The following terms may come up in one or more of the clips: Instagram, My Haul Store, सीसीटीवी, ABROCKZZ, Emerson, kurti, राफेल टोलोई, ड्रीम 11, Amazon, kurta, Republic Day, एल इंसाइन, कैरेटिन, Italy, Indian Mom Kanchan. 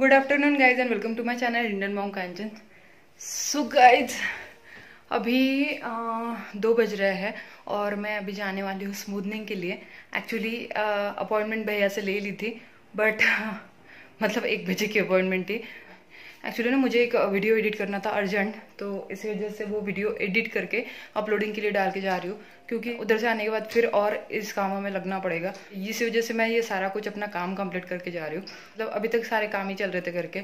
Good afternoon guys and welcome to my channel Indian mom Kanchan. So guys अभी 2 बज रहे हैं और मैं अभी जाने वाली हूँ स्मूदनिंग के लिए। एक्चुअली अपॉइंटमेंट भैया से ले ली थी बट मतलब 1 बजे की अपॉइंटमेंट थी। एक्चुअली ना मुझे एक वीडियो एडिट करना था अर्जेंट, तो इसी वजह से वो वीडियो एडिट करके अपलोडिंग के लिए डाल के जा रही हूँ, क्योंकि उधर से आने के बाद फिर और इस काम में लगना पड़ेगा। इसी वजह से मैं ये सारा कुछ अपना काम कंप्लीट करके जा रही हूँ। मतलब अभी तक सारे काम ही चल रहे थे घर के,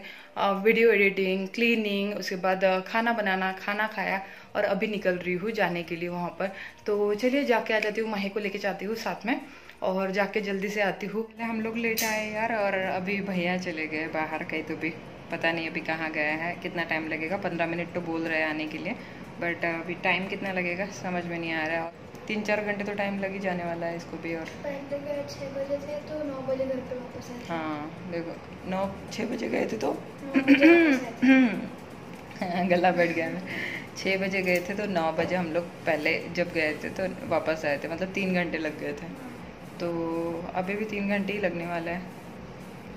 वीडियो एडिटिंग, क्लीनिंग, उसके बाद खाना बनाना, खाना खाया और अभी निकल रही हूँ जाने के लिए वहाँ पर। तो चलिए जाके आ जाती हूँ, माही को लेके जाती हूँ साथ में और जाके जल्दी से आती हूँ। हम लोग लेट आए यार और अभी भैया चले गए बाहर कहीं, तो भी पता नहीं अभी कहाँ गया है, कितना टाइम लगेगा। 15 मिनट तो बोल रहे हैं आने के लिए बट अभी टाइम कितना लगेगा समझ में नहीं आ रहा है। 3-4 घंटे तो टाइम लग ही जाने वाला है इसको भी। और 6 बजे थे तो 9 बजे घर पे वापस आए। हाँ देखो 6 बजे गए थे तो गला बैठ गया मैं। 6 बजे गए थे तो 9 बजे हम लोग पहले जब गए थे तो वापस आए थे, मतलब 3 घंटे लग गए थे। तो अभी भी 3 घंटे ही लगने वाला है।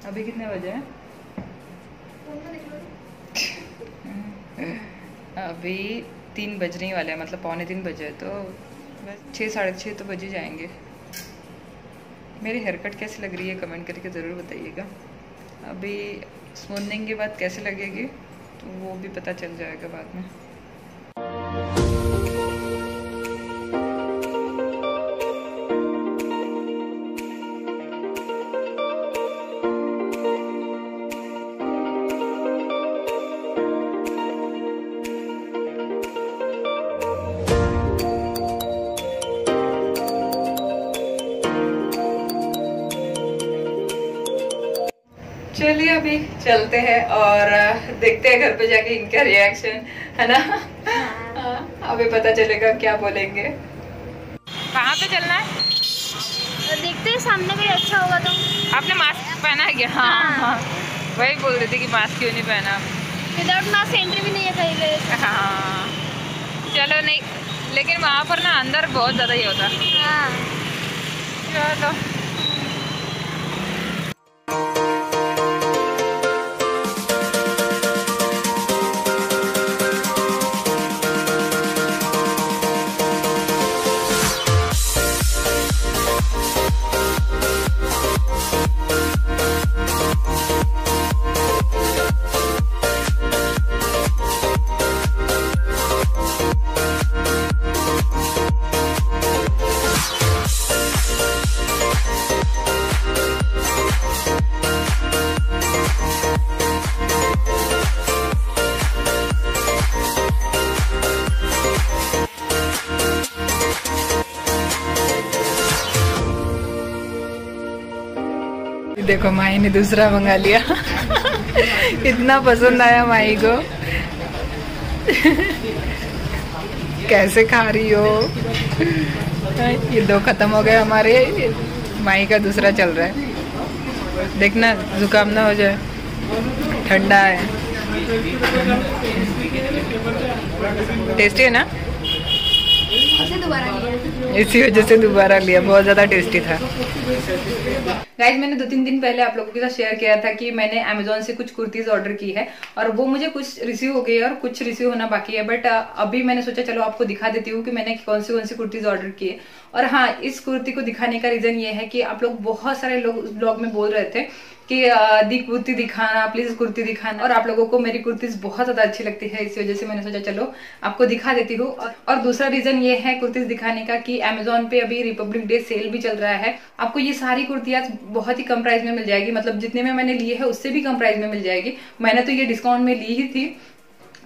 अभी कितने बजे हैं? अभी 3 बजने ही वाले हैं, मतलब 2:45 बजे, तो बस 6 साढ़े 6 तो बजे जाएंगे। मेरी हेयर कट कैसी लग रही है कमेंट करके ज़रूर बताइएगा। अभी स्मूथनिंग के बाद कैसे लगेगी तो वो भी पता चल जाएगा बाद में। चलिए अभी चलते हैं और देखते हैं घर पे जाके इनका रिएक्शन, है ना। अभी पता चलेगा क्या बोलेंगे। कहाँ पे चलना है तो देखते हैं, सामने भी अच्छा होगा। तो आपने मास्क पहना है क्या? हाँ। वही बोल रही थी कि मास्क क्यों नहीं पहना। विदाउट मास्क एंट्री भी नहीं है कहीं पे। हाँ चलो, नहीं लेकिन वहाँ पर ना अंदर बहुत ज़्यादा ही होता। चलो देखो माही ने दूसरा मंगा लिया। इतना पसंद आया माही को। कैसे खा रही हो। ये 2 खत्म हो गए हमारे, माही का दूसरा चल रहा है। देखना जुकाम ना हो जाए, ठंडा है। टेस्टी है ना, इसी वजह से दोबारा लिया। बहुत ज़्यादा टेस्टी था। गाइज मैंने 2-3 दिन पहले आप लोगों के साथ शेयर किया था कि मैंने Amazon से कुछ कुर्तीज़ ऑर्डर की है और वो मुझे कुछ रिसीव हो गई है और कुछ रिसीव होना बाकी है। बट अभी मैंने सोचा चलो आपको दिखा देती हूँ कि मैंने कौन सी कुर्तीज़ ऑर्डर की है। और हाँ, इस कुर्ती को दिखाने का रीज़न ये है कि आप लोग बहुत सारे लोग उस ब्लॉग में बोल रहे थे कि दी कुर्ती दिखाना, प्लीज कुर्ती दिखाना। और आप लोगों को मेरी कुर्तीज बहुत ज्यादा अच्छी लगती है, इसी वजह से मैंने सोचा चलो आपको दिखा देती हूँ। और दूसरा रीजन ये है कुर्तीज दिखाने का कि Amazon पे अभी रिपब्लिक डे सेल भी चल रहा है। आपको ये सारी कुर्तियां बहुत ही कम प्राइस में मिल जाएगी, मतलब जितने में मैंने लिए है उससे भी कम प्राइस में मिल जाएगी। मैंने तो ये डिस्काउंट में ली ही थी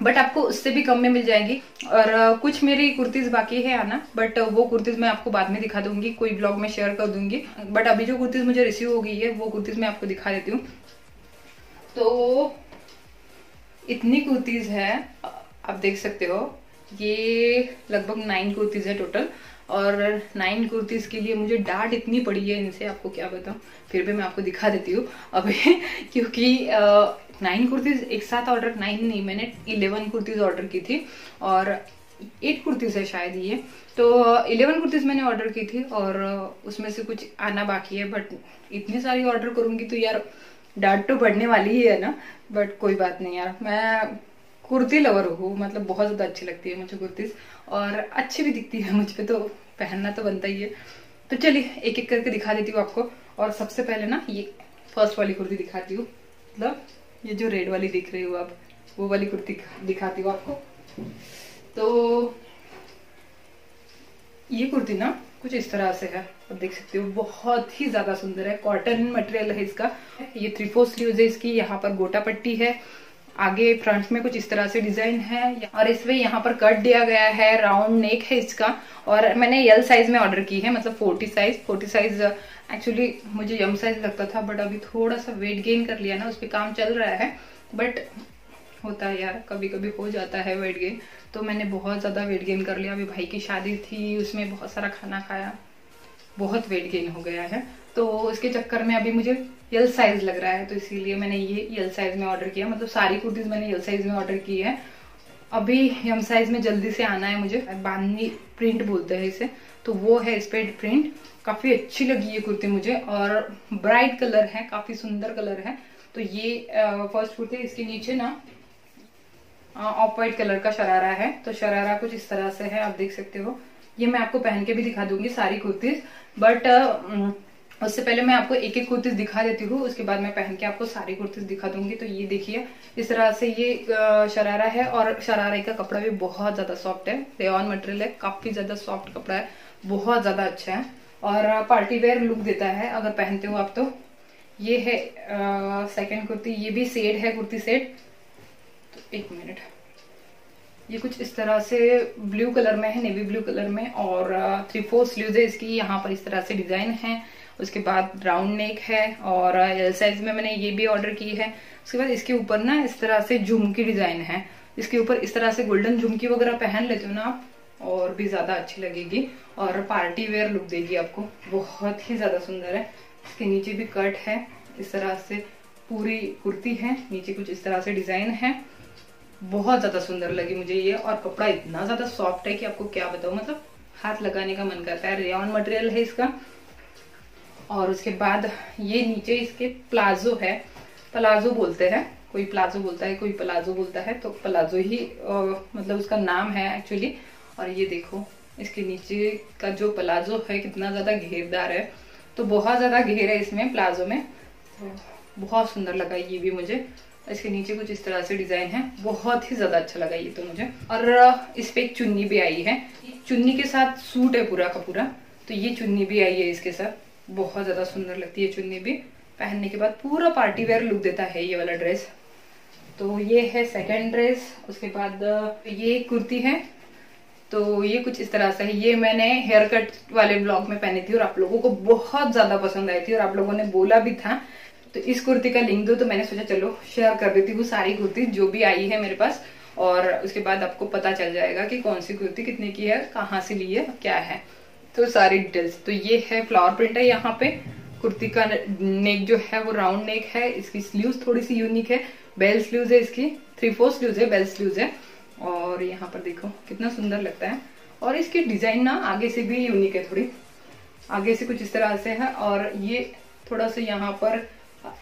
बट आपको उससे भी कम में मिल जाएगी। और कुछ मेरी कुर्तीज बाकी है आना, बट वो कुर्तीज मैं आपको बाद में दिखा दूंगी, कोई ब्लॉग में शेयर कर दूंगी। बट अभी जो कुर्तीज मुझे रिसीव हो गई है वो कुर्तीज मैं आपको दिखा देती हूँ। तो इतनी कुर्तीज है, आप देख सकते हो। ये लगभग 9 कुर्तीज है टोटल और 9 कुर्तीज के लिए मुझे डांट इतनी पड़ी है इनसे, आपको क्या बताऊँ। फिर भी मैं आपको दिखा देती हूँ अभी, क्योंकि 9 कुर्तीज एक साथ ऑर्डर, 9 नहीं, मैंने 11 कुर्तीज ऑर्डर की थी और 8 कुर्तीज है शायद ये। तो 11 कुर्तीज मैंने ऑर्डर की थी और उसमें से कुछ आना बाकी है। बट इतने सारी ऑर्डर करूँगी तो यार डांट तो बढ़ने वाली ही है ना, बट कोई बात नहीं यार, मैं कुर्ती लवर हूँ, मतलब बहुत ज़्यादा अच्छी लगती है मुझे कुर्तीज़ और अच्छी भी दिखती है मुझ पर, तो पहनना तो बनता ही है। तो चलिए एक एक करके दिखा देती हूँ आपको। और सबसे पहले ना ये फर्स्ट वाली कुर्ती दिखाती हूँ, मतलब ये जो रेड वाली दिख रही हो आप, वो वाली कुर्ती दिखाती हूँ आपको। तो ये कुर्ती ना कुछ इस तरह से है, आप देख सकते हो, बहुत ही ज्यादा सुंदर है, कॉटन मटेरियल है इसका। ये 3/4 स्लीव्स है इसकी, यहाँ पर गोटा पट्टी है, आगे फ्रंट में कुछ इस तरह से डिजाइन है और इसमें यहाँ पर कट दिया गया है। राउंड नेक है इसका और मैंने एल साइज में ऑर्डर की है, मतलब 40 साइज। एक्चुअली मुझे यम साइज लगता था, बट अभी थोड़ा सा वेट गेन कर लिया ना, उस पर काम चल रहा है। बट होता है यार, कभी कभी हो जाता है वेट गेन, तो मैंने बहुत ज़्यादा वेट गेन कर लिया। अभी भाई की शादी थी, उसमें बहुत सारा खाना खाया, बहुत वेट गेन हो गया है, तो उसके चक्कर में अभी मुझे एल साइज लग रहा है, तो इसीलिए मैंने ये एल साइज में ऑर्डर किया। मतलब सारी कुर्तीज़ मैंने एल साइज में ऑर्डर की है। अभी एम साइज में जल्दी से आना है मुझे, बांधनी प्रिंट बोलते हैं इसे, तो वो है इस पर प्रिंट। काफ़ी अच्छी लगी ये कुर्ती मुझे और ब्राइट कलर है, काफ़ी सुंदर कलर है। तो ये फर्स्ट कुर्ती, इसके नीचे ना ऑफ वाइट कलर का शरारा है, तो शरारा कुछ इस तरह से है, आप देख सकते हो। ये मैं आपको पहन के भी दिखा दूंगी सारी कुर्तीज, बट उससे पहले मैं आपको एक एक कुर्तीज दिखा देती हूँ, उसके बाद मैं पहन के आपको सारी कुर्तीज दिखा दूंगी। तो ये देखिए इस तरह से ये शरारा है और शरारे का कपड़ा भी बहुत ज्यादा सॉफ्ट है, रेयॉन मटेरियल है, काफी ज्यादा सॉफ्ट कपड़ा है, बहुत ज्यादा अच्छा है और पार्टी वेयर लुक देता है अगर पहनते हो आप। तो ये है सेकेंड कुर्ती, ये भी सेट है, कुर्ती सेट। एक मिनट, ये कुछ इस तरह से ब्लू कलर में है, नेवी ब्लू कलर में, और 3/4 स्लीव्स है इसकी, यहाँ पर इस तरह से डिजाइन है। उसके बाद राउंड नेक है और एल साइज में मैंने ये भी ऑर्डर की है। उसके बाद इसके ऊपर ना इस तरह से झुमकी डिजाइन है, इसके ऊपर इस तरह से गोल्डन झुमकी वगैरह पहन लेते हो ना आप, और भी ज्यादा अच्छी लगेगी और पार्टी वेयर लुक देगी आपको, बहुत ही ज्यादा सुंदर है। इसके नीचे भी कट है, इस तरह से पूरी कुर्ती है, नीचे कुछ इस तरह से डिजाइन है, बहुत ज़्यादा सुंदर लगी मुझे ये। और कपड़ा इतना ज़्यादा सॉफ्ट है कि आपको क्या बताऊँ, मतलब हाथ लगाने का मन करता है, रेयॉन मटेरियल है इसका। और उसके बाद ये नीचे इसके प्लाजो है, प्लाजो बोलते हैं, कोई प्लाजो बोलता है, कोई प्लाजो बोलता है, तो प्लाजो ही मतलब उसका नाम है एक्चुअली। और ये देखो इसके नीचे का जो प्लाजो है कितना ज़्यादा घेरदार है, तो बहुत ज़्यादा घेर है इसमें प्लाजो में, तो बहुत सुंदर लगा ये भी मुझे। इसके नीचे कुछ इस तरह से डिजाइन है, बहुत ही ज्यादा अच्छा लगा ये तो मुझे। और इस पे एक चुन्नी भी आई है, चुन्नी के साथ सूट है पूरा का पूरा, तो ये चुन्नी भी आई है इसके साथ, बहुत ज्यादा सुंदर लगती है चुन्नी भी। पहनने के बाद पूरा पार्टी वेयर लुक देता है ये वाला ड्रेस। तो ये है सेकंड ड्रेस। उसके बाद ये कुर्ती है, तो ये कुछ इस तरह से है, ये मैंने हेयर कट वाले ब्लॉग में पहनी थी और आप लोगों को बहुत ज्यादा पसंद आई थी और आप लोगों ने बोला भी था, तो इस कुर्ती का लिंक दो, तो मैंने सोचा चलो शेयर कर देती हूँ सारी कुर्ती जो भी आई है मेरे पास, और उसके बाद आपको पता चल जाएगा कि कौन सी कुर्ती कितने की है, कहाँ से ली है, क्या है, तो सारी डिटेल्स। तो ये है फ्लावर प्रिंट है यहाँ पे, कुर्ती का नेक जो है वो राउंड नेक है, इसकी स्लीव्स थोड़ी सी यूनिक है, बेल स्लीव्स है इसकी, 3/4 स्लीव्स है, बेल स्लीव्स है, और यहाँ पर देखो कितना सुंदर लगता है। और इसकी डिजाइन ना आगे से भी यूनिक है, थोड़ी आगे से कुछ इस तरह से है और ये थोड़ा सा यहाँ पर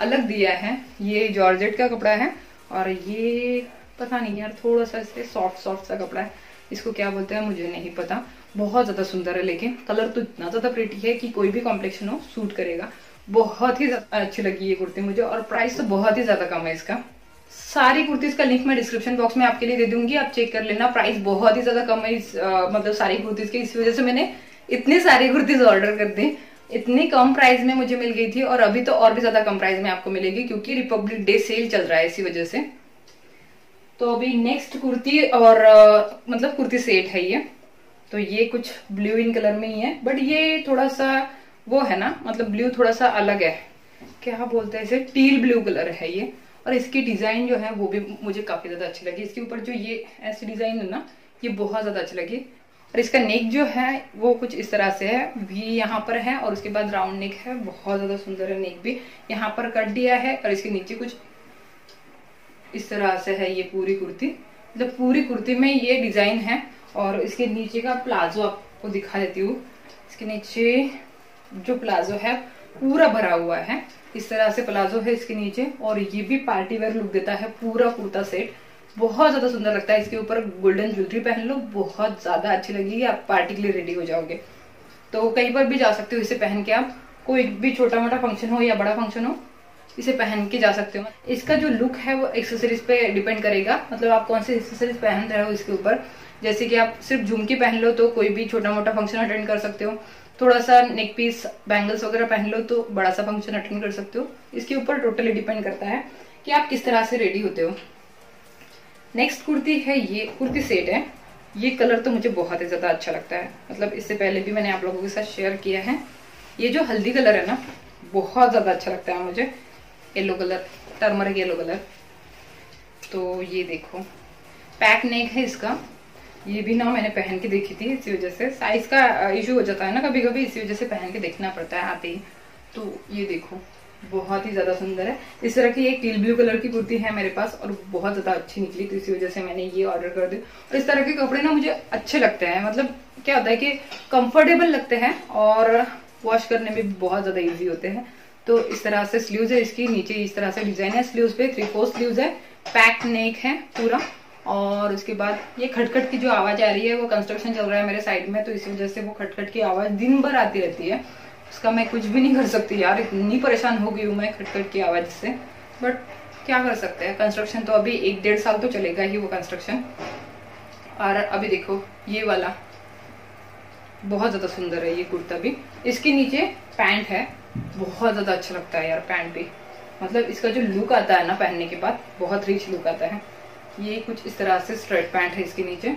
अलग दिया है, ये जॉर्जेट का कपड़ा है और ये पता नहीं यार, थोड़ा सा इससे सॉफ्ट सा कपड़ा है, इसको क्या बोलते हैं मुझे नहीं पता, बहुत ज़्यादा सुंदर है। लेकिन कलर तो इतना ज़्यादा प्रिटी है कि कोई भी कॉम्प्लेक्शन हो सूट करेगा, बहुत ही अच्छी लगी ये कुर्ती मुझे और प्राइस तो बहुत ही ज़्यादा कम है इसका। सारी कुर्तीज़ का लिंक मैं डिस्क्रिप्शन बॉक्स में आपके लिए दे दूंगी, आप चेक कर लेना, प्राइस बहुत ही ज़्यादा कम है इस मतलब सारी कुर्तीज़ के, इस वजह से मैंने इतनी सारी कुर्तीज़ ऑर्डर कर दी, इतनी कम प्राइस में मुझे मिल गई थी और अभी तो और भी ज्यादा कम प्राइस में आपको मिलेगी क्योंकि रिपब्लिक डे सेल चल रहा है इसी वजह से। तो अभी नेक्स्ट कुर्ती और मतलब कुर्ती सेट है ये, तो ये कुछ ब्लू इन कलर में ही है, बट ये थोड़ा सा वो है ना, मतलब ब्लू थोड़ा सा अलग है, क्या बोलते हैं इसे, टील ब्लू कलर है ये। और इसकी डिजाइन जो है वो भी मुझे काफी ज्यादा अच्छी लगी, इसके ऊपर जो ये ऐसी डिजाइन है ना, ये बहुत ज्यादा अच्छी लगी। और इसका नेक जो है वो कुछ इस तरह से है, भी यहाँ पर है और उसके बाद राउंड नेक है, बहुत ज़्यादा सुंदर है, नेक भी यहाँ पर कट दिया है और इसके नीचे कुछ इस तरह से है ये पूरी कुर्ती, मतलब पूरी कुर्ती में ये डिज़ाइन है। और इसके नीचे का प्लाजो आपको दिखा देती हूँ, इसके नीचे जो प्लाजो है पूरा भरा हुआ है। इस तरह से प्लाजो है इसके नीचे और ये भी पार्टी वेयर लुक देता है पूरा कुर्ता सेट। बहुत ज्यादा सुंदर लगता है। इसके ऊपर गोल्डन ज्वेलरी पहन लो, बहुत ज्यादा अच्छी लगेगी। आप पार्टी के लिए रेडी हो जाओगे, तो कहीं पर भी जा सकते हो इसे पहन के। आप कोई भी छोटा मोटा फंक्शन हो या बड़ा फंक्शन हो, इसे पहन के जा सकते हो। इसका जो लुक है वो एक्सेसरीज पे डिपेंड करेगा, मतलब आप कौन सी एक्सेसरीज पहन रहे हो इसके ऊपर। जैसे कि आप सिर्फ झुमकी पहन लो तो कोई भी छोटा मोटा फंक्शन अटेंड कर सकते हो, थोड़ा सा नेक पीस बैंगल्स वगैरह पहन लो तो बड़ा सा फंक्शन अटेंड कर सकते हो। इसके ऊपर टोटली डिपेंड करता है कि आप किस तरह से रेडी होते हो। नेक्स्ट कुर्ती है, ये कुर्ती सेट है। ये कलर तो मुझे बहुत ही ज्यादा अच्छा लगता है, मतलब इससे पहले भी मैंने आप लोगों के साथ शेयर किया है। ये जो हल्दी कलर है ना, बहुत ज्यादा अच्छा लगता है मुझे। Yellow colour, turmeric yellow colour. तो ये देखो पैक नेक है इसका। ये भी ना मैंने पहन के देखी थी, इसी वजह से साइज का इशू हो जाता है ना कभी कभी, इसी वजह से पहन के देखना पड़ता है आते ही। तो ये देखो बहुत ही ज्यादा सुंदर है। इस तरह की एक टील ब्लू कलर की कुर्ती है मेरे पास और बहुत ज्यादा अच्छी निकली, तो इसी वजह से मैंने ये ऑर्डर कर दी। और इस तरह के कपड़े ना मुझे अच्छे लगते हैं, मतलब क्या होता है कि कंफर्टेबल लगते हैं और वॉश करने में भी बहुत ज्यादा ईजी होते हैं। तो इस तरह से स्लीव्स है इसकी, नीचे इस तरह से डिजाइन है स्लीव्स पे, 3/4 स्लीव्स है, पैक नेक है पूरा। और उसके बाद ये खटखट की जो आवाज आ रही है, वो कंस्ट्रक्शन चल रहा है मेरे साइड में, तो इसी वजह से वो खटखट की आवाज दिन भर आती रहती है। उसका मैं कुछ भी नहीं कर सकती यार, इतनी परेशान हो गई हूँ मैं खटखट की आवाज से। बट क्या कर सकते हैं, कंस्ट्रक्शन तो अभी 1-1.5 साल तो चलेगा ही वो कंस्ट्रक्शन। और अभी देखो ये वाला बहुत ज्यादा सुंदर है ये कुर्ता भी। इसके नीचे पैंट है, बहुत ज्यादा अच्छा लगता है यार पैंट भी, मतलब इसका जो लुक आता है ना पहनने के बाद, बहुत रिच लुक आता है। ये कुछ इस तरह से स्ट्रेट पैंट है इसके नीचे,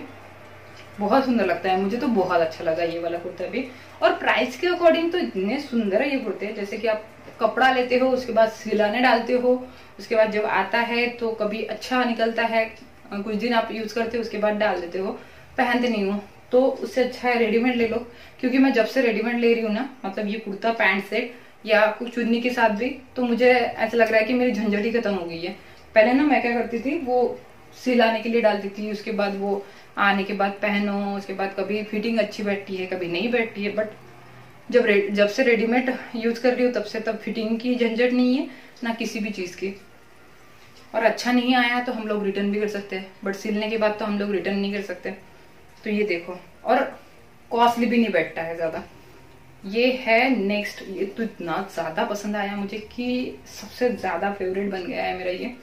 बहुत सुंदर लगता है। मुझे तो बहुत अच्छा लगा ये वाला कुर्ता भी। और प्राइस के अकॉर्डिंग तो इतने सुंदर है ये कुर्ते। जैसे कि आप कपड़ा लेते हो, उसके बाद सिलाने डालते हो, उसके बाद जब आता है तो कभी अच्छा निकलता है, कुछ दिन आप यूज करते हो, उसके बाद डाल देते हो, पहनते नहीं हो, तो उससे अच्छा है रेडीमेड ले लो। क्योंकि मैं जब से रेडीमेड ले रही हूँ ना, मतलब ये कुर्ता पैंट सेट या कुछ चुन्नी के साथ भी, तो मुझे ऐसा लग रहा है कि मेरी झंझटी खत्म हो गई है। पहले ना मैं क्या करती थी, वो सिलाने के लिए डालती थी, उसके बाद वो आने के बाद पहनो, उसके बाद कभी फिटिंग अच्छी बैठती है कभी नहीं बैठती है। बट जब से रेडीमेड यूज कर रही हूँ तब से तब फिटिंग की झंझट नहीं है ना किसी भी चीज की। और अच्छा नहीं आया तो हम लोग रिटर्न भी कर सकते हैं, बट सिलने के बाद तो हम लोग रिटर्न नहीं कर सकते। तो ये देखो, और कॉस्टली भी नहीं बैठता है ज्यादा। ये है नेक्स्ट। ये तो इतना ज्यादा पसंद आया मुझे कि सबसे ज्यादा फेवरेट बन गया है मेरा ये।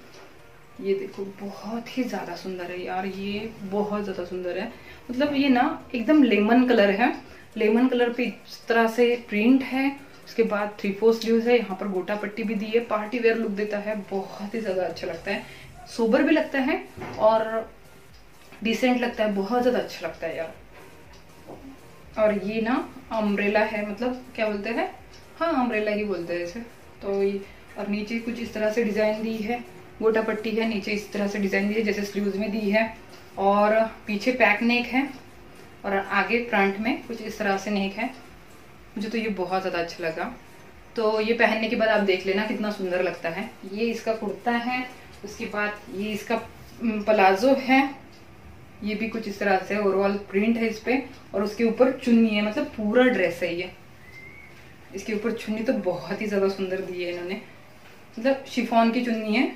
ये देखो बहुत ही ज्यादा सुंदर है यार, ये बहुत ज्यादा सुंदर है। मतलब ये ना एकदम लेमन कलर है, लेमन कलर पे इस तरह से प्रिंट है, उसके बाद 3/4 स्लीव्स है, यहाँ पर गोटा पट्टी भी दी है, पार्टी वेयर लुक देता है, बहुत ही ज्यादा अच्छा लगता है। सोबर भी लगता है और डिसेंट लगता है, बहुत ज्यादा अच्छा लगता है यार। और ये ना अम्ब्रेला है, मतलब क्या बोलते हैं, हाँ अम्ब्रेला ही बोलते हैं इसे तो। और नीचे कुछ इस तरह से डिजाइन दी है, गोटा पट्टी है, नीचे इस तरह से डिजाइन दी है जैसे स्लीव्स में दी है। और पीछे पैक नेक है और आगे फ्रंट में कुछ इस तरह से नेक है। मुझे तो ये बहुत ज्यादा अच्छा लगा, तो ये पहनने के बाद आप देख लेना कितना सुंदर लगता है। ये इसका कुर्ता है, उसके बाद ये इसका प्लाजो है, ये भी कुछ इस तरह से ओवरऑल प्रिंट है इस पे, और उसके ऊपर चुन्नी है, मतलब पूरा ड्रेस है ये। इसके ऊपर चुन्नी तो बहुत ही ज्यादा सुंदर दी है इन्होंने, मतलब शिफॉन की चुन्नी है,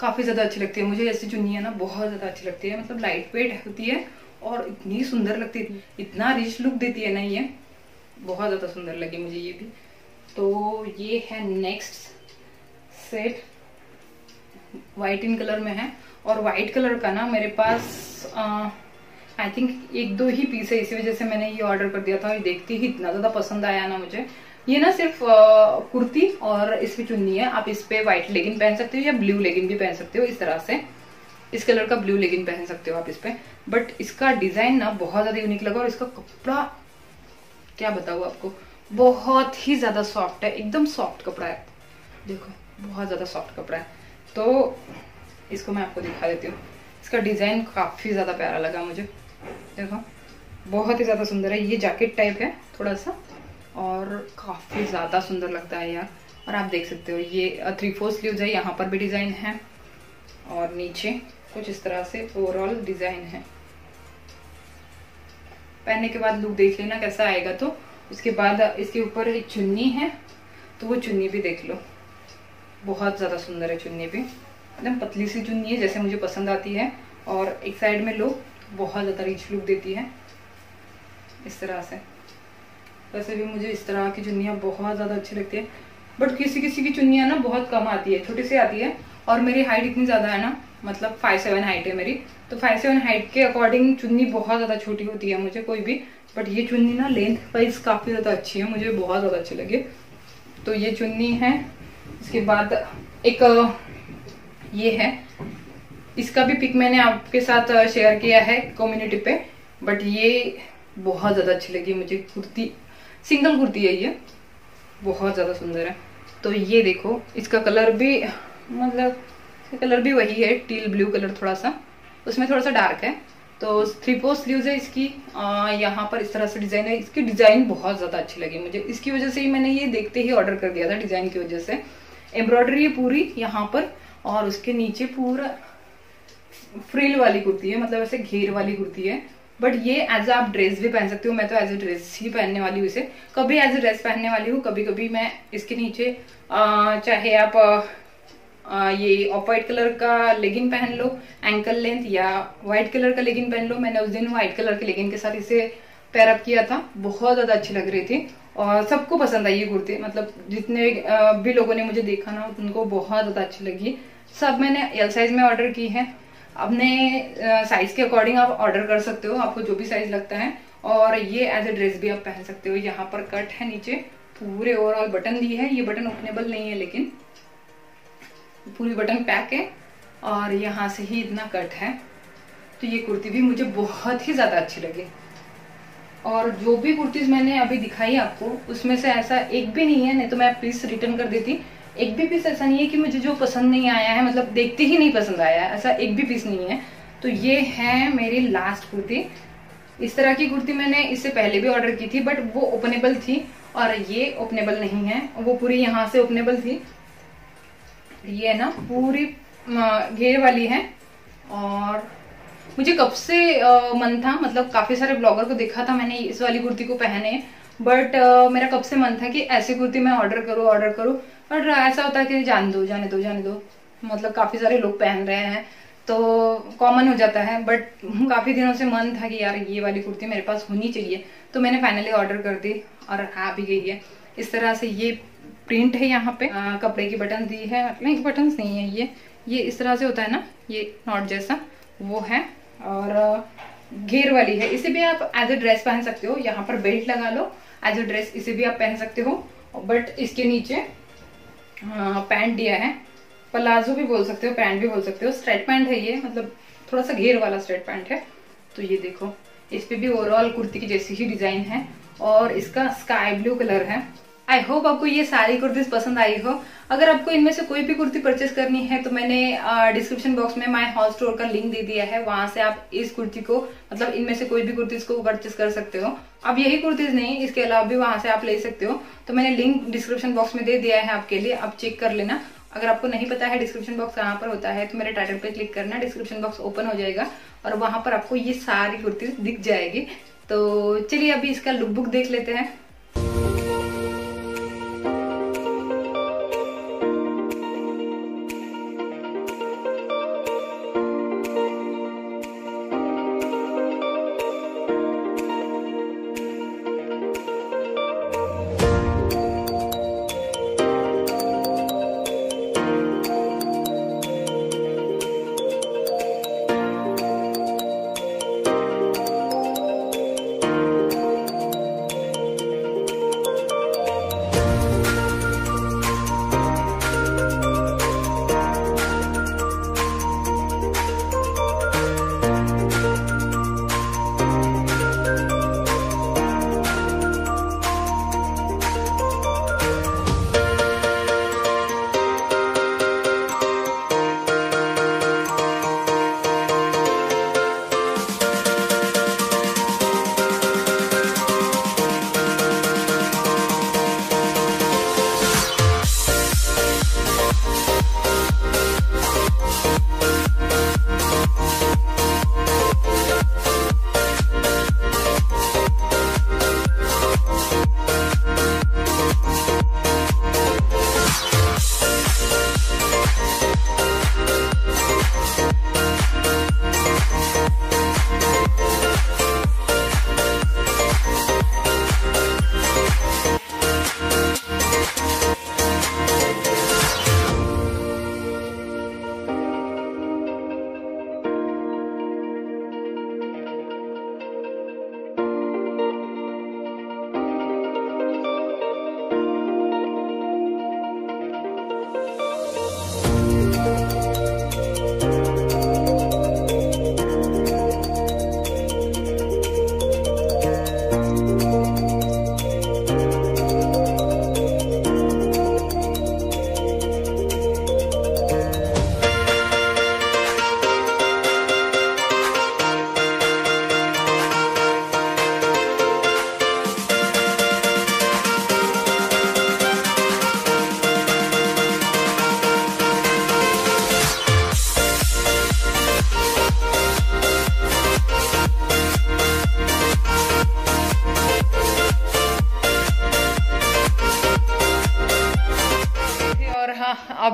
काफी ज्यादा अच्छी लगती है। मुझे ऐसी चुन्नियाँ ना बहुत ज्यादा अच्छी लगती है, मतलब लाइट वेट होती है और इतनी सुंदर लगती है, इतना रिच लुक देती है ना ये, बहुत ज्यादा सुंदर लगी मुझे ये भी। तो ये है next set, white in colour में है। और वाइट कलर का ना मेरे पास आई थिंक 1-2 ही पीस है, इसी वजह से मैंने ये ऑर्डर कर दिया था। और देखते ही इतना ज्यादा पसंद आया ना मुझे। ये ना सिर्फ कुर्ती और इसमें चुन्नी है, आप इस पे व्हाइट लेगिन पहन सकते हो या ब्लू लेगिन भी पहन सकते हो। इस तरह से इस कलर का ब्लू लेगिन पहन सकते हो आप इस पे। बट इसका डिजाइन ना बहुत ज्यादा यूनिक लगा, और इसका कपड़ा क्या बताऊं आपको, बहुत ही ज्यादा सॉफ्ट है, एकदम सॉफ्ट कपड़ा है। देखो बहुत ज्यादा सॉफ्ट कपड़ा है, तो इसको मैं आपको दिखा देती हूँ। इसका डिजाइन काफी ज्यादा प्यारा लगा मुझे, देखो बहुत ही ज्यादा सुंदर है। ये जैकेट टाइप है थोड़ा सा, और काफी ज्यादा सुंदर लगता है यार। और आप देख सकते हो ये 3/4 स्लीव्स है, यहाँ पर भी डिजाइन है, और नीचे कुछ इस तरह से ओवरऑल डिजाइन है। पहनने के बाद लुक देख लेना कैसा आएगा। तो उसके बाद इसके ऊपर एक चुन्नी है, तो वो चुन्नी भी देख लो, बहुत ज़्यादा सुंदर है चुन्नी भी, एकदम पतली सी चुन्नी है जैसे मुझे पसंद आती है, और एक साइड में लो तो बहुत ज़्यादा रिच लुक देती है इस तरह से। वैसे भी मुझे इस तरह की चुन्नियाँ बहुत ज़्यादा अच्छी लगती है, बट किसी किसी की चुन्नियाँ ना बहुत कम आती है, छोटी सी आती है, और मेरी हाइट इतनी ज़्यादा है ना, मतलब 5'7" हाइट है मेरी, तो 5'7" हाइट के अकॉर्डिंग चुन्नी बहुत ज़्यादा छोटी होती है मुझे कोई भी, बट ये चुन्नी ना लेंथ वाइज काफ़ी ज़्यादा अच्छी है, मुझे बहुत ज़्यादा अच्छी लगी। तो ये चुन्नी है, इसके बाद एक ये है, इसका भी पिक मैंने आपके साथ शेयर किया है कम्युनिटी पे, बट ये बहुत ज़्यादा अच्छी लगी मुझे कुर्ती, सिंगल कुर्ती है ये, बहुत ज़्यादा सुंदर है। तो ये देखो, इसका कलर भी मतलब कलर भी वही है, टील ब्लू कलर, थोड़ा सा उसमें थोड़ा सा डार्क है। तो 3/4 स्लीव्स है इसकी, यहाँ पर इस तरह से डिज़ाइन है, इसकी डिज़ाइन बहुत ज़्यादा अच्छी लगी मुझे, इसकी वजह से ही मैंने ये देखते ही ऑर्डर कर दिया था, डिज़ाइन की वजह से। एम्ब्रॉयडरी है पूरी यहाँ पर, और उसके नीचे पूरा फ्रिल वाली कुर्ती है, मतलब ऐसे घेर वाली कुर्ती है, बट ये एज अ आप ड्रेस भी पहन सकते हो। मैं तो एज अ ड्रेस ही पहनने वाली हूँ इसे, कभी एज अ ड्रेस पहनने वाली हूँ, कभी कभी मैं इसके नीचे चाहे आप ये ऑफ वाइट कलर का लेगिन पहन लो एंकल लेंथ, या वाइट कलर का लेगिन पहन लो। मैंने उस दिन वाइट कलर के लेगिन के साथ इसे पैरअप किया था, बहुत ज़्यादा अच्छी लग रही थी और सबको पसंद आई ये कुर्ती, मतलब जितने भी लोगों ने मुझे देखा ना उनको बहुत ज़्यादा अच्छी लगी। सब मैंने एल साइज़ में ऑर्डर की है, अपने साइज़ के अकॉर्डिंग आप ऑर्डर कर सकते हो, आपको जो भी साइज़ लगता है, और ये एज ए ड्रेस भी आप पहन सकते हो। यहाँ पर कट है नीचे, पूरे ओवरऑल बटन दी है, ये बटन ओपनेबल नहीं है लेकिन पूरी बटन पैक है, और यहाँ से ही इतना कट है। तो ये कुर्ती भी मुझे बहुत ही ज़्यादा अच्छी लगी, और जो भी कुर्तीज़ मैंने अभी दिखाई आपको उसमें से ऐसा एक भी नहीं है, नहीं तो मैं पीस रिटर्न कर देती, एक भी पीस ऐसा नहीं है कि मुझे जो पसंद नहीं आया है, मतलब देखते ही नहीं पसंद आया है, ऐसा एक भी पीस नहीं है। तो ये है मेरी लास्ट कुर्ती, इस तरह की कुर्ती मैंने इससे पहले भी ऑर्डर की थी, बट वो ओपनेबल थी और ये ओपनेबल नहीं है, वो पूरी यहाँ से ओपनेबल थी, ये ना पूरी घेर वाली है। और मुझे कब से मन था, मतलब काफ़ी सारे ब्लॉगर को देखा था मैंने इस वाली कुर्ती को पहने, बट मेरा कब से मन था कि ऐसी कुर्ती मैं ऑर्डर करूँ, बट ऐसा होता है कि जाने दो, मतलब काफ़ी सारे लोग पहन रहे हैं तो कॉमन हो जाता है, बट काफ़ी दिनों से मन था कि यार ये वाली कुर्ती मेरे पास होनी चाहिए, तो मैंने फाइनली ऑर्डर कर दी और आ भी गई है। इस तरह से ये प्रिंट है यहाँ पे, कपड़े की बटन दी है, मतलब बटन्स नहीं है, ये इस तरह से होता है ना, ये नॉट जैसा वो है, और घेर वाली है, इसे भी आप एज ए ड्रेस पहन सकते हो। यहाँ पर बेल्ट लगा लो, एज ए ड्रेस इसे भी आप पहन सकते हो, बट इसके नीचे पैंट दिया है, प्लाजो भी बोल सकते हो, पैंट भी बोल सकते हो, स्ट्रेट पैंट है ये, मतलब थोड़ा सा घेर वाला स्ट्रेट पैंट है। तो ये देखो, इस पर भी ओवरऑल कुर्ती की जैसी ही डिज़ाइन है, और इसका स्काई ब्लू कलर है। आई होप आपको ये सारी कुर्तीज़ पसंद आई हो। अगर आपको इनमें से कोई भी कुर्ती परचेज करनी है तो मैंने डिस्क्रिप्शन बॉक्स में माय हॉल स्टोर का लिंक दे दिया है, वहाँ से आप इस कुर्ती को, मतलब इनमें से कोई भी कुर्तीज़ को परचेज कर सकते हो। अब यही कुर्तीज़ नहीं, इसके अलावा भी वहाँ से आप ले सकते हो, तो मैंने लिंक डिस्क्रिप्शन बॉक्स में दे दिया है आपके लिए, आप चेक कर लेना। अगर आपको नहीं पता है डिस्क्रिप्शन बॉक्स कहाँ पर होता है तो मेरे टाइटल पे क्लिक करना, डिस्क्रिप्शन बॉक्स ओपन हो जाएगा और वहाँ पर आपको ये सारी कुर्तीज़ दिख जाएगी। तो चलिए अभी इसका लुक बुक देख लेते हैं।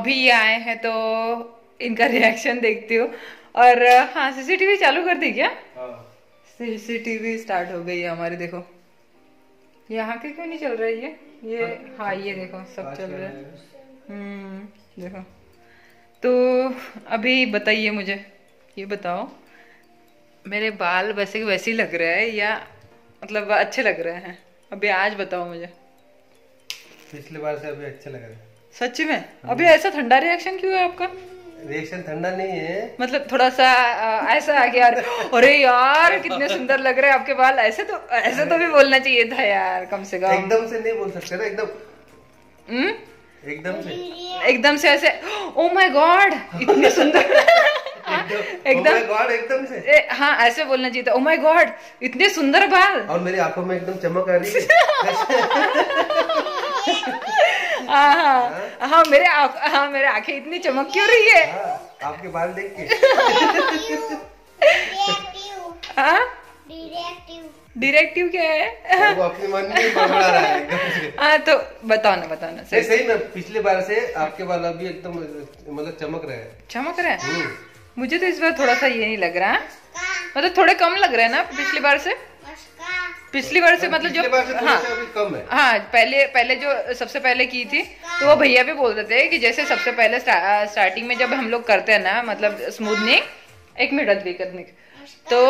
अभी ये आए हैं तो इनका रिएक्शन देखती हूँ। और हाँ, सीसीटीवी चालू कर दी क्या? सीसीटीवी स्टार्ट हो गई है हमारी। देखो यहाँ के क्यों नहीं चल रही है ये? हाँ ये देखो सब चल रहा है। देखो तो अभी बताइए मुझे, ये बताओ मेरे बाल वैसे वैसे ही लग रहे हैं या मतलब अच्छे लग रहे हैं? अभी आज बताओ मुझे। पिछली बार से अभी अच्छे लग रहे हैं। सच में? अभी ऐसा ठंडा रिएक्शन क्यों है आपका? रिएक्शन ठंडा नहीं है, मतलब थोड़ा सा ऐसा आ गया। अरे यार कितने सुंदर लग रहे हैं आपके बाल, ऐसे तो भी बोलना चाहिए था यार कम से कम। एकदम से नहीं बोल सकते ना। एकदम से ऐसे ओ माय गॉड इतने सुंदर एकदम से हाँ ऐसे बोलना चाहिए था। ओ माय गॉड इतने सुंदर बाल और मेरी आंखों में एकदम चमक आ रही है। हाँ मेरे आंखें इतनी चमक क्यों रही है आपके बाल देख के? डिरेक्टिव क्या है? वो अपने मन में बड़ा रहा है। हाँ तो बताओ ना सही में। पिछले बार से आपके बाल अभी एकदम मतलब चमक रहे हैं। मुझे तो इस बार थोड़ा सा ये नहीं लग रहा, मतलब थोड़े कम लग रहे हैं ना पिछली बार से मतलब जो कम है। हाँ पहले जो सबसे पहले की थी तो वो भैया भी बोल रहे थे कि जैसे सबसे पहले स्टार्टिंग में जब हम लोग करते हैं ना मतलब स्मूथनिंग, एक मिनट भी करने तो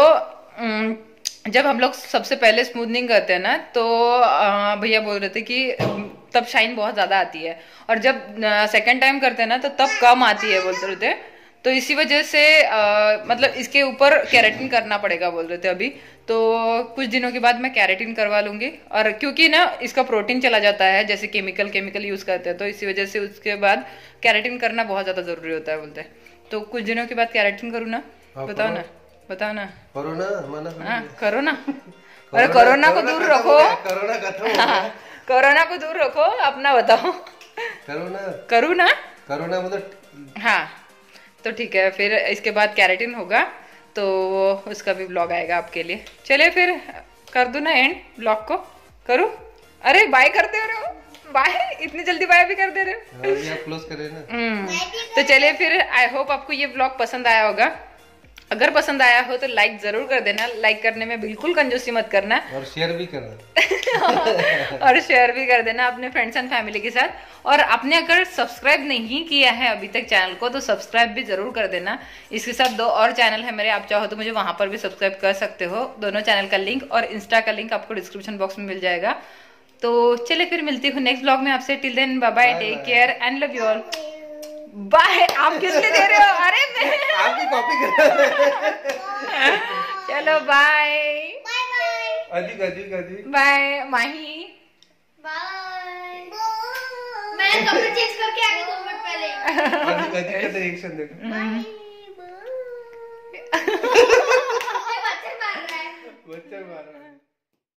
जब हम लोग सबसे पहले स्मूथनिंग करते हैं ना तो भैया बोल रहे थे कि तब शाइन बहुत ज्यादा आती है और जब सेकेंड टाइम करते हैं ना तो तब कम आती है बोलते रहते। तो इसी वजह से मतलब इसके ऊपर कैरेटिन करना पड़ेगा बोल रहे थे। अभी तो कुछ दिनों के बाद मैं कैरेटिन करवा लूंगी और क्योंकि ना इसका प्रोटीन चला जाता है जैसे केमिकल यूज करते हैं तो इसी वजह से उसके बाद कैरेटिन करना बहुत ज्यादा जरूरी होता है बोलते हैं। तो कुछ दिनों के बाद कैरेटिन करूँ ना? बताओ ना करो ना अरे कोरोना को दूर रखो, कोरोना को दूर रखो, अपना बताओ। करो ना मतलब हाँ तो ठीक है। फिर इसके बाद कैरेटिन होगा तो उसका भी ब्लॉग आएगा आपके लिए। चलिए फिर कर दूँ ना एंड ब्लॉग को? करूँ? अरे बाय करते हो रहे, बाय इतनी जल्दी बाय भी कर दे रहे हो, क्लोज कर देना। तो चलिए फिर, आई होप आपको ये ब्लॉग पसंद आया होगा। अगर पसंद आया हो तो लाइक जरूर कर देना, लाइक करने में बिल्कुल कंजूसी मत करना और शेयर भी करना और शेयर भी कर देना अपने फ्रेंड्स एंड फैमिली के साथ। और आपने अगर सब्सक्राइब नहीं किया है अभी तक चैनल को तो सब्सक्राइब भी जरूर कर देना। इसके साथ 2 और चैनल है मेरे, आप चाहो तो मुझे वहां पर भी सब्सक्राइब कर सकते हो। दोनों चैनल का लिंक और इंस्टा का लिंक आपको डिस्क्रिप्शन बॉक्स में मिल जाएगा। तो चले फिर मिलती हूँ नेक्स्ट ब्लॉग में आपसे। Till then bye bye, take care and love you all. Bye. आप किसके दे रहे हो? अरे मैं आपकी कॉपी कर। चलो बाय बाय माही, बाय। मैं कपड़े चेंज करके आ गई 2 मिनट पहले। अधिक का रिएक्शन देखो। बच्चे मार रहा है।